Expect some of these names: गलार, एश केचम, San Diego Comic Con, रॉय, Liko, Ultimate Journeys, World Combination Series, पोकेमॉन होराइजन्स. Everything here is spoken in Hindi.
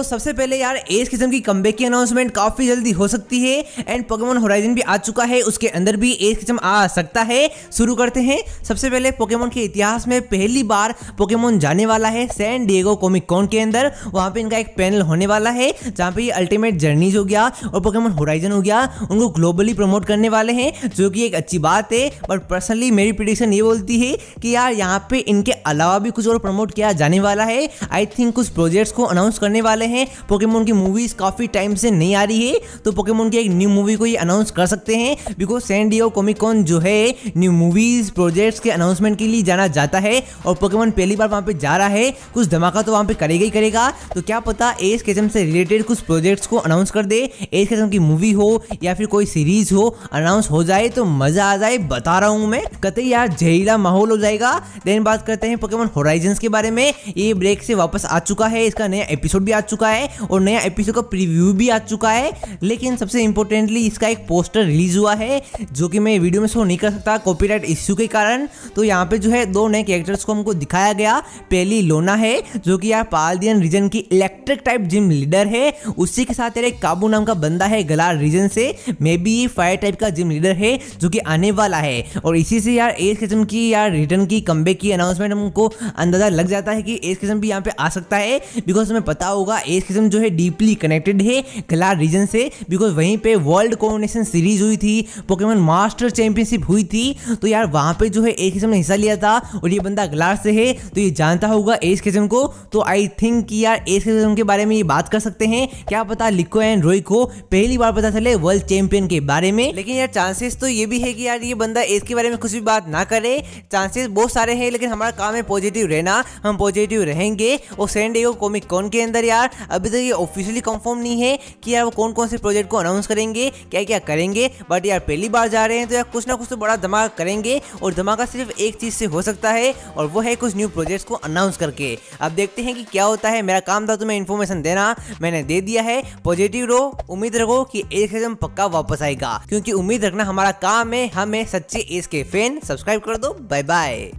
तो सबसे पहले यार एश किचम की कमबैक की अनाउंसमेंट काफी जल्दी हो सकती है एंड पोकेमॉन होराइजन भी आ चुका है, उसके अंदर भी एश किचम आ सकता है। शुरू करते हैं। सबसे पहले पोकेमॉन के इतिहास में पहली बार पोकेमॉन जाने वाला है सैन डिएगो कॉमिक कॉन के अंदर। वहां पे इनका एक पैनल होने वाला है जहां पे अल्टीमेट जर्नीज हो गया और पोकेमॉन होराइजन हो गया, उनको ग्लोबली प्रमोट करने वाले हैं, जो कि एक अच्छी बात है। बट पर्सनली मेरी प्रेडिक्शन ये बोलती है कि यार यहाँ पे इनके अलावा भी कुछ और प्रमोट किया जाने वाला है। आई थिंक कुछ प्रोजेक्ट्स को अनाउंस करने वाले हैं। पोकेमॉन की मूवीज काफ़ी टाइम से नहीं आ रही है, तो पोकेमॉन की एक न्यू मूवी को ये अनाउंस कर सकते हैं, because San Diego Comic Con जो है न्यू मूवीज प्रोजेक्ट्स के अनाउंसमेंट के लिए जाना जाता है और पोकेमॉन पहली बार वहाँ पे जा रहा है, कुछ धमाका तो वहाँ पे करेगा ही करेगा। तो क्या पता एश केचम से रिलेटेड कुछ प्रोजेक्ट्स को अनाउंस कर दे, एश केचम की मूवी हो या फिर कोई सीरीज हो अनाउंस हो जाए तो मजा आ जाए, बता रहा हूँ मैं। कतई यार जहरीला माहौल हो जाएगा। देन बात करते हैं पोकेमॉन होराइजन्स के बारे में। ये ब्रेक से वापस आ चुका है, इसका नया एपिसोड भी आ चुका है और नया एपिसोड का प्रीव्यू भी आ चुका है, लेकिन सबसे इंपॉर्टेंटली इसका एक पोस्टर रिलीज हुआ है जो कि मैं वीडियो में शो नहीं कर सकता कॉपीराइट इश्यू के कारण। तो यहाँ पे जो है दो नए कैरेक्टर्स को हमको दिखाया गया। पहली लोना है जो कि यार पालदियन रीजन की इलेक्ट्रिक टाइप जिम लीडर है, उसी के साथ एक काबू नाम का बंदा है गलार रीजन से, मे बी फायर टाइप का जिम लीडर है जो कि आने वाला है। और इसी से यार एश केचम की यार रिटर्न की कमबैक की अनाउंसमेंट हमको अंदाजा लग जाता है कि एश केचम भी यहाँ पे आ सकता है, बिकॉज हमें पता होगा एश केचम जो है डीपली कनेक्टेड है गलार रीजन से, बिकॉज वहीं पे वर्ल्ड कॉम्बिनेशन सीरीज हुई थी, पोकेमॉन मास्टर चैंपियनशिप हुई थी, तो यार वहाँ पे जो है एश केचम ने हिस्सा लिया था और ये बंदा गलार से है तो ये जानता होगा एश केचम को। तो आई थिंक कि यार एश केचम के बारे में ये बात कर सकते हैं, क्या पता लिको एंड रॉय को पहली बार पता चले वर्ल्ड चैंपियन के बारे में। लेकिन यार चांसेस तो ये भी है कि यार ये बंदा एश के बारे में कुछ भी बात ना करे, चांसेस बहुत सारे हैं, लेकिन हमारा काम है पॉजिटिव रहना, हम पॉजिटिव रहेंगे। और सैन डिएगो कॉमिक कॉन के अंदर यार अभी तक ये ऑफिशियली कंफर्म नहीं है कि यार वो कौन कौन से प्रोजेक्ट को अनाउंस करेंगे, क्या क्या करेंगे, बट यार पहली बार जा रहे हैं तो यार कुछ ना कुछ तो बड़ा धमाका करेंगे और धमाका सिर्फ एक चीज़ से हो सकता है और वो है कुछ न्यू प्रोजेक्ट्स को अनाउंस करके। अब देखते हैं कि क्या होता है। मेरा काम था तुम्हें इन्फॉर्मेशन देना, मैंने दे दिया है। पॉजिटिव रहो, उम्मीद रखो कि एश केचम पक्का वापस आएगा, क्योंकि उम्मीद रखना हमारा काम है, हम हैं सच्चे एश के फैन। सब्सक्राइब कर दो, बाय बाय।